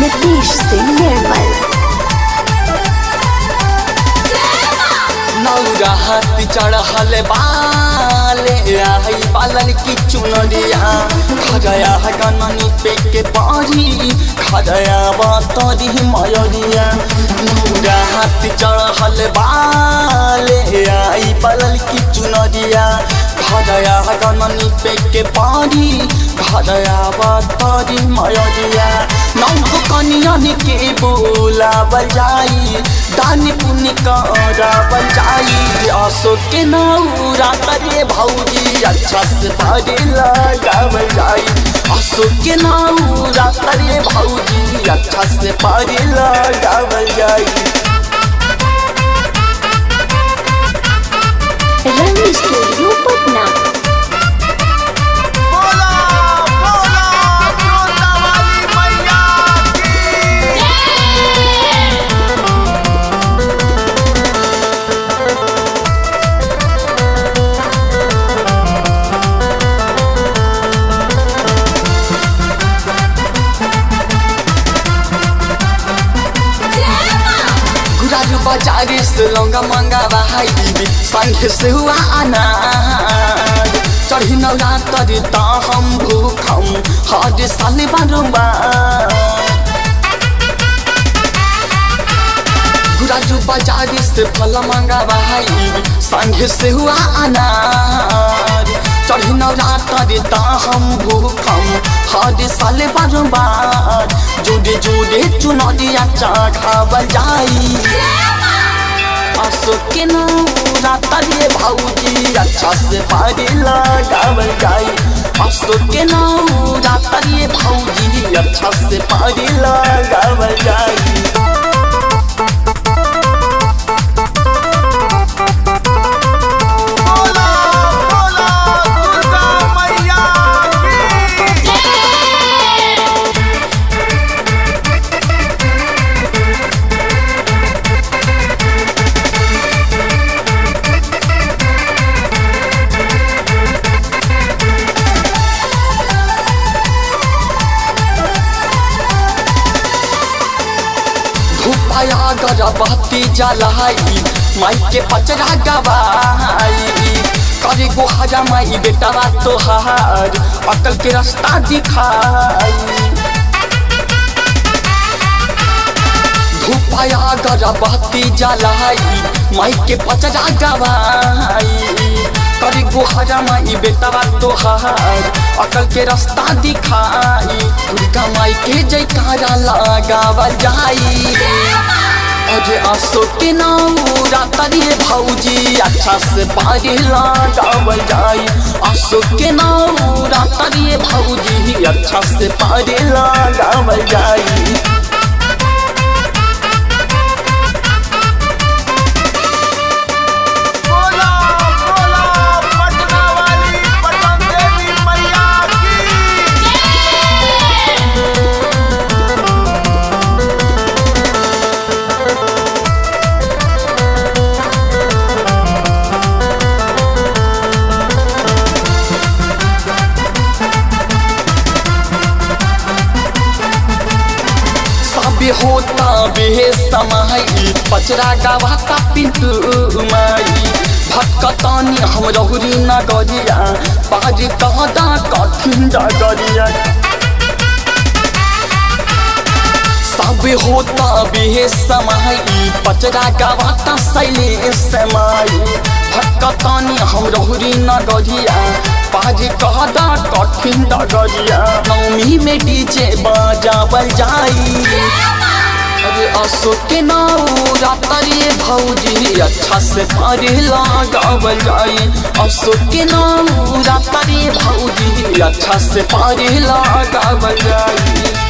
नीतीश सिंह निर्मल। नौरा हाथ चढ़ल बाले आई पालन की चुनरिया खजया गननी पे के पारी खजया बातरी मयरिया। नौरा हाथ चढ़ल बाले आई पालन की चुनरिया खजया गननी पे के पारी खजया बातरी मयरिया। नौ कनिया के बोला बजाई दानी पुनी करा बजाई आसो के नौरा करे भौजी अच्छा से भरे लगा बजाई। आसो के नौरा करे भौजी अच्छा से भरे लगा बजाई। रमेश स्टूडियो पटना। बजारी से लौंगा मंगा भाई संग से हुआ आना चढ़ी नौरा तरी हम भूखम हर साल बारम्बार। गुराजू बजारी से फल मंगा भाई संग से हुआ आना चढ़ी नौरा तरी हम भूखम हर साल बारम्बार। जोड़े जोड़े चुनौतियाँ चाखा बजाई के नौरा तरे भौजी अच्छा से भरे लगावल जाई। असो के नौरा तरे भौजी अच्छा से भरे लगावल जाई। बहती जलाई माई के पचरा गवाई करे गोहरा माई बेटवा तोहार अकल के रास्ता दिखाई। धूपाया गरा बहती जलाई माई के पचरा गवाई करे गोहरा माई बेटवा तोहार अकल के रास्ता दिखाई। दुर्गा माई के जयकारा लगावल जाई अरे आसो के नौरा तरे भौजी अच्छा से भरे लगावल जाई। आसो के नौरा तरे भौजी अच्छा से भरे लगावल जाई। होता बे समाई पचरा गवाता पिंटू माई भटकतानी हम रहुरी नगरिया पाज कहदा कठिन डगरिया। सब होता बे समाई पचरा गवाता सैले समाई भटकतानी हम रहुरी नगरिया पाज कहदा कठिन डगरिया। नौमी में डीजे बजावल जाई अरे असो के नौरा तरे भौजी अच्छा से भरे लगावल जाई। असो के नौरा तरे भौजी अच्छा से भरे लगावल जाई।